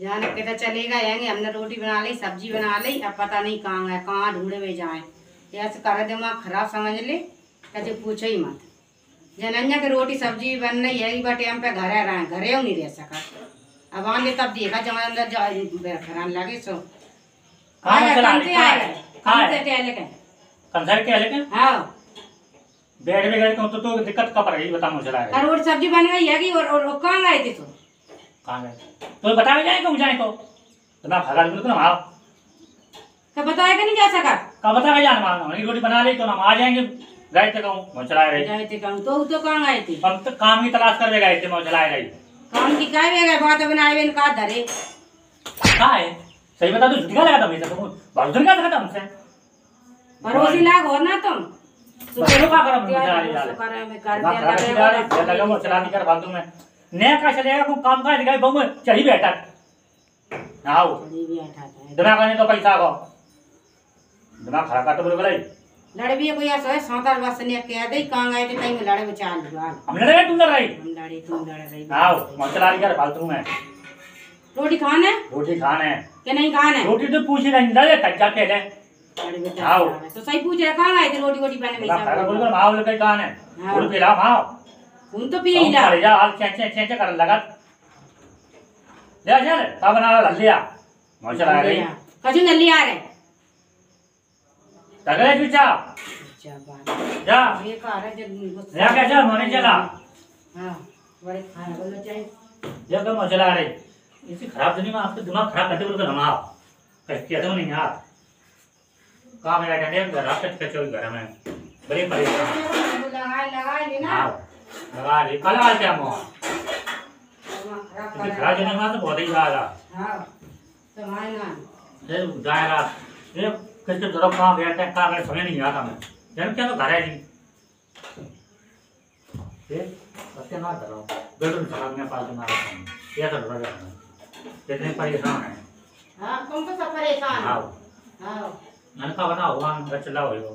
जाने कहता चलेगा आएंगे, हमने रोटी बना ली सब्जी बना ली, अब पता नहीं कहाँ गए कहाँ ढूंढे हुए जाए। ऐसे कर दिमाग खराब समझ ले, कहते पूछो ही मत। जनन्या के रोटी सब्जी भी बन रही है, बार टाइम पे घर आ रहा है, घरे नहीं रह सका। अब वहाँ ले तब देखा जमा अंदर घर लगे सो आए बैठ में गए तो दिक्कत कब रही बता मुझे रहा है। और सब्जी बन गई है कि और कहाँ गए थे तुम? कहाँ गए तो बताओ जाए को जाए को इतना भगा लूँ तो ना आओ क्या बताएगा नहीं जा सका क्या बताएगा जान मांग हमारी रोटी बना ली तो हम आ जाएंगे गए थे कहूँ मौचलाए रही गए थे कहूँ तो कहाँ गए थे हम तो काम की तलाश कर गए थे मौचलाए रही काम की क्या गए बहुत बनाए हुए कहा धरे कहा है सही बता तो झुटका लगा था मुझे तुम बहुत झुटका लगा था हमसे भरोसी लाग हो ना तुम सुबह का करो मैं कर लगा मौचला नहीं कर बांधू मैं नया का चलेगा को काम का दिखाई बहु में चढ़ी बैठा आओ दिमाग ने तो पैसा को दिमाग खड़ा कर तो बोल गई लड़बी कोई ऐसा है सातार बस ने कह दे कहां गए थे टाइम लड़े चाल बाल हम लड़े तुम लड़ रही हम लड़े तुम लड़ रही आओ मचला नहीं कर फालतू में रोटी खाने के नहीं खाने रोटी तो पूछ नहीं लड़े तक जाके ले आओ तो सही पूछ रहा कहां गए थे रोटी रोटी बने में बोल कर आओ लेके कहां है और पे लाओ आओ उन तो पी ही ना जा हाल चेंचे कर लगा ले चल का बना लल्लिया मोच आ रही कछु लल्ली आ रहे तगड़े चुचा अच्छा बात जा ये का रहा जब ले क्या चल होने चला हां बड़े खाना बोलो चाहिए ये तो मोच आ रही इसी खराब दुनिया में आपके दिमाग खराब करते बोल हम आओ कहते तो नहीं यार का मेरा डंडे घर आपके कचोरी घर में बड़ी परेशान लगा लेना लगा ले कल आ क्या मो खराब जने में तो बहुत ही ज्यादा हां तो भाई ना ये दायरा ये किसके तरफ कहां बैठे कहां गए समझ नहीं आता मैं जन क्या तो घर है जी ये सत्य ना करो बेडरूम खराब में पाल मारा ये तो बड़ा कितने परेशान है हां कौन को सब परेशान हां हां मन का बना हुआ मन चला हुआ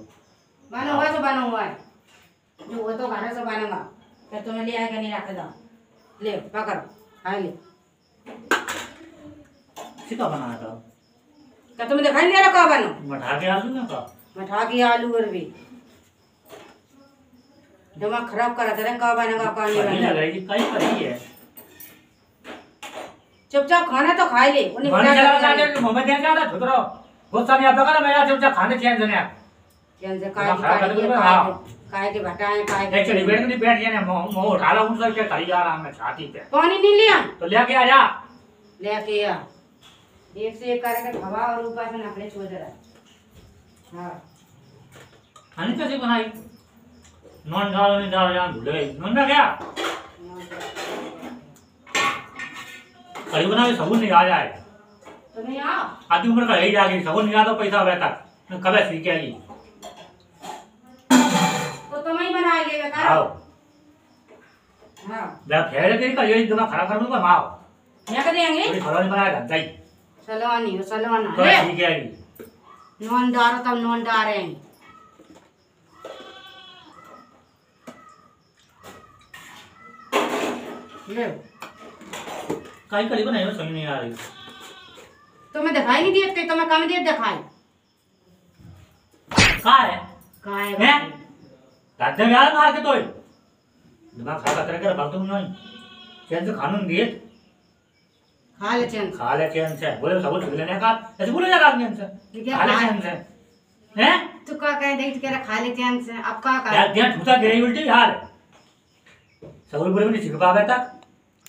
बना हुआ तो बना हुआ है जो वो तो गाना से बनेगा क्या तुम्हें ले आएगा नहीं आता था ले पकड़ो आ ले सीधा बनाना था क्या तुम्हें दिखाई नहीं आ रहा कहाँ बनो मठा के आलू ना कहाँ मठा के आलू और भी दिमाग खराब करा तेरे कहाँ बनेगा कहाँ नहीं बनेगा कहीं पर ही है चुपचाप खाना तो खाई ले उन्हें मोहम्मद देख रहा था धुतरो गुस्सा नहीं आता करा मेरा चुपचाप खाने चेंज नहीं चेंज कर काहे के भटाएं काहे के एक्चुअली बैठ नहीं बैठ जाने मो उठा ला उनसे क्या करी जा रहा मैं छाती पे पानी नहीं लिया तो लेके आ जा लेके आ एक से एक करके हवा और ऊपर से नखरे छोड़ दे रहा हां खाने कैसे बनाई नॉन डालो नहीं डालो जान भूल गई नॉन ना क्या कड़ी बनावे सबूत नहीं आ जाए तो नहीं आ आधी उम्र का यही जाके सबूत नहीं आ तो पैसा बैठा कब सीख आएगी आओ हां जब फेरे तेरी का ये दिमाग खराब कर दूंगा माओ क्या कर देंगे थोड़ी फलवानी बनाएगा जाई सलवानी वो सलवाना है ठीक है नॉन डार तो नॉन डार है ले काई करी बनाई समझ नहीं आ रही तो मैं दिखाई नहीं दिए तो मैं कम दिए दिखाई का है दादा यार मार के तोय दिमाग खा कर कर बात नहीं चैन से कानून दिए खा ले चैन से बोले सब झूले ने का ऐसे बोले जा आदमी हमसे खा ले चैन से हैं तू का कह दे के खा ले चैन से अब का का यार ध्यान ठूटा गिरे उल्टी यार सगुल बोले नहीं छिपा बैठा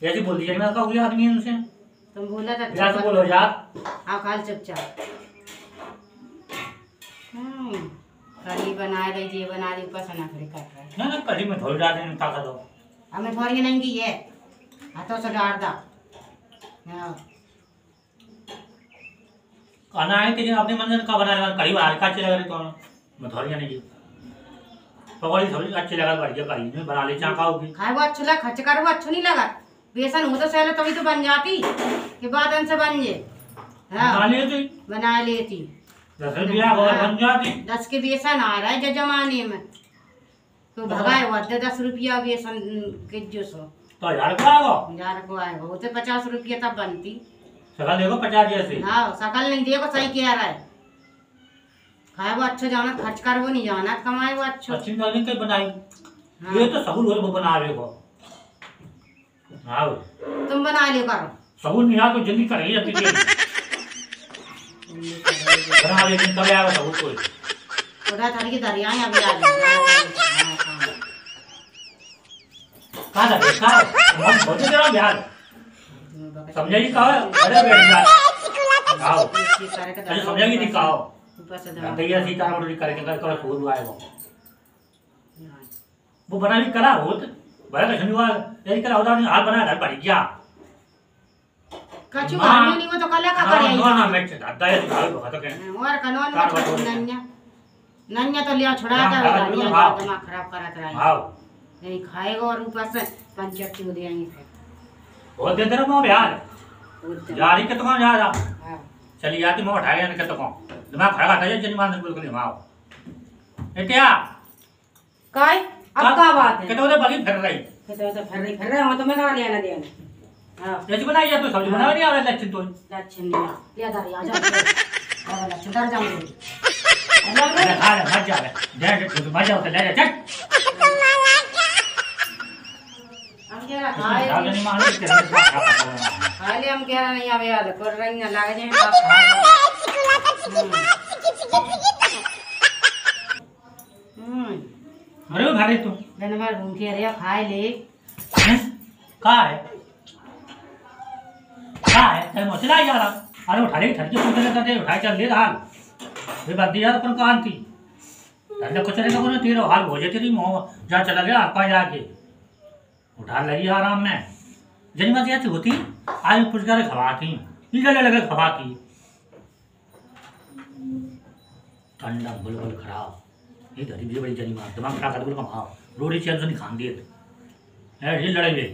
ऐसे बोल दिया मैं का हो गया आदमी हमसे तुम बोला था जैसे बोलो यार आ खा ले चुपचाप कढ़ी बना रही थी बना रही ऊपर से नखरे काट रहा है ना ना कढ़ी में थोड़ी डाल देना ताकत हो हमें थोड़ी नहीं की है हाथों से डाल दा हां खाना है कि अपने मंजन का बनाया कढ़ी वाला का अच्छी लग रही तो मैं थोड़ी नहीं पकौड़ी थोड़ी अच्छी लगा बढ़िया कढ़ी में बना ले चा खाओगी खाए वो अच्छा लगा खर्च कर वो अच्छा नहीं लगा बेसन हो तो सहले तभी तो बन जाती के बाद अन से बन जे हां बना लेती 10 के बेसन आ रहा है जमाने में तो भगाए हुआ 10 रुपया बेसन के जो सो तो 1000 को आएगा 1000 को आएगा वो तो 50 रुपया तब बनती सकल देखो 50 से। हां सकल नहीं देखो सही कह रहा है। खाए वो अच्छा जाना खर्च कर वो नहीं जाना कमाए वो अच्छा। अच्छी डालिंग के बनाई। हाँ। ये तो सबूत वो बना रहे हो। हां तुम बना लियो करो। सबूत नहीं आ तो जल्दी कर ले अपनी। बना ले तुम कब आया सबूत को। थोड़ा थारी की दरिया में अभी आ गया। का रे का हम बहुत देर में यार समझाई का अरे बेटा आओ ये सारे का समझाई नहीं का ऊपर से भैया सीता रोटी करके कर फूल आए वो बना भी करा होत बड़ा शनिवार यही करा होता नहीं हाल बना घर पर जा काचू मानो नहीं वो तो कल का कर आई ना ना मैं दादा ये तो के और कनवन नन्या नन्या तो लिया छोड़ा था दिमाग खराब करत रहा हां नहीं खाएगा और ऊपर से पंचायत को दे आएंगे फिर बहुत देर में हो यार जा रही के तो जा रहा हां चली जाती मैं उठा लेने के तो दिमाग खराब कर जन मान बोल के माओ ए क्या काय अब का बात है कहते हो बगी फिर रही कहते हो तो फिर रही हो तो मैं ना लेना देना हां सब्जी बनाई है तो सब्जी बनावे नहीं आवे लच्छन तो लच्छन ले आ जा और लच्छन कर जाऊंगी अरे खा ले मत जावे डेढ़ तो मजा होता ले जा चल नहीं मानो खाली हम कह रहा नहीं आवे यार कर रही ना लाग जे अरे खा ले तू धनवार घूम के अरे खा ले का है ते मसला आ रहा अरे उठा ले ठट के पूछ लेता थे उठा चल ले हाल ये बात दिया अपन कान थी अरे कुछ नहीं करो तेरा हाल हो जाए तेरी मोह जा चला गया आपका जाके उठा लगी आराम में जन बात ऐसी होती आज कुछ कर खवाती इधर लगे खवाती ठंडा बुलबुल खराब ये धरी बड़ी जनी मार दिमाग खराब कर बुलबुल कमाओ रोटी चैन से नहीं खान दिए है ये लड़ाई में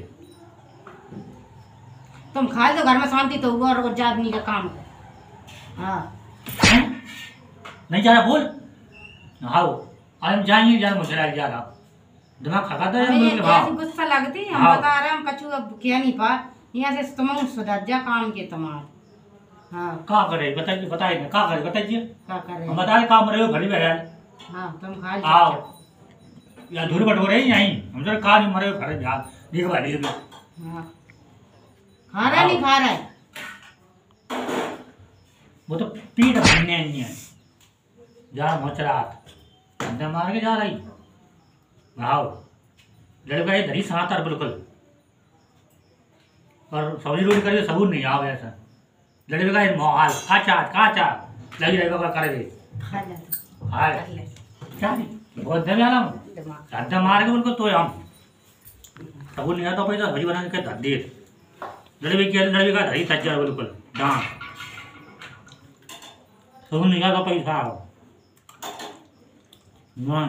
तुम खा लो घर में शांति तो हुआ और जात नहीं का काम हां नहीं जा रहा बोल आओ आज जाएंगे जान मुझे लग जा रहा दिमाग खा गया मेरे के भाव गुस्सा लगती हम बता रहे हम कछु अब क्या नहीं पा यहां से तमाम सुधाज्जा काम के तमाम हां का करे बताइए बताइए का करे बताइए का करे हम बता रहे काम रहे हो घड़ी बहराल हां तुम खा लो आओ या दूर बट हो रही यहीं हम जरा का नहीं मरे घर जा देख भाई देख हां खा रहा नहीं खा रहा है वो तो पीठ भरने नहीं है जा मोचरात अंदर मार के जा रही आओ लड़का ये धरी सात और बिल्कुल और सब्जी रोटी करिए सबूत नहीं आओ ऐसा लड़का ये मोहाल काचा लगी रहेगा करे हां क्या नहीं बहुत दम आला गद्दा मार के उनको तो हम सबूत नहीं आता पैसा भरी बना के धर दे लड़का धरी सज्जा बिल्कुल डां सबूत नहीं आता पैसा आओ मन